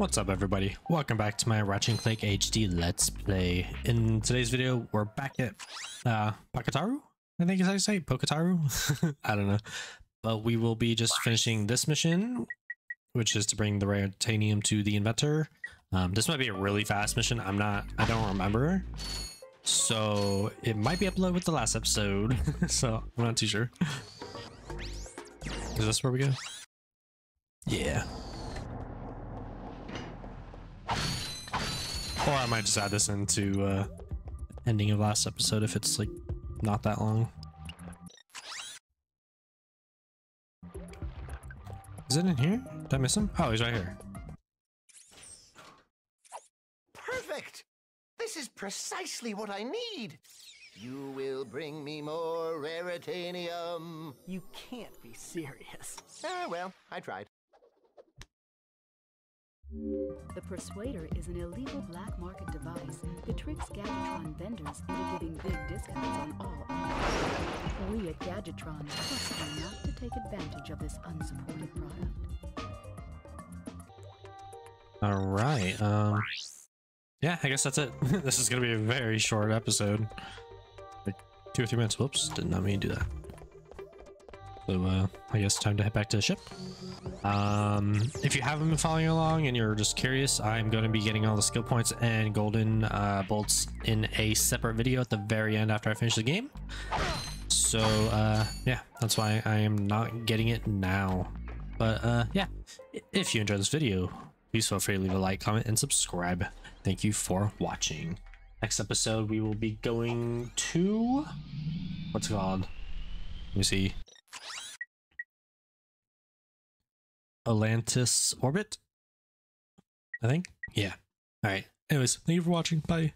What's up everybody, welcome back to my Ratchet and Clank HD Let's Play. In today's video we're back at Poketaru, I think is how you say Poketaru. I don't know, but we will be just finishing this mission, which is to bring the Raritanium to the Inventor. This might be a really fast mission. I don't remember, so it might be uploaded with the last episode. So I'm not too sure. Is this where we go? Yeah. Or I might just add this into ending of last episode if it's like not that long. Is it in here? Did I miss him? Oh, he's right here. Perfect! This is precisely what I need. You will bring me more Raritanium. You can't be serious. Ah, well, I tried. The Persuader is an illegal black market device that tricks Gadgetron vendors into giving big discounts on all items. We at Gadgetron trust you not to take advantage of this unsupported product. Alright, yeah, I guess that's it. This is gonna be a very short episode. Like 2 or 3 minutes. Whoops, did not mean to do that. So I guess time to head back to the ship. If you haven't been following along and you're just curious, I'm going to be getting all the skill points and golden bolts in a separate video at the very end after I finish the game. So yeah, that's why I am not getting it now. But yeah, if you enjoyed this video, please feel free to leave a like, comment, and subscribe. Thank you for watching. Next episode we will be going to, what's it called? Let me see. Atlantis orbit, I think. Yeah. All right. Anyways, thank you for watching. Bye.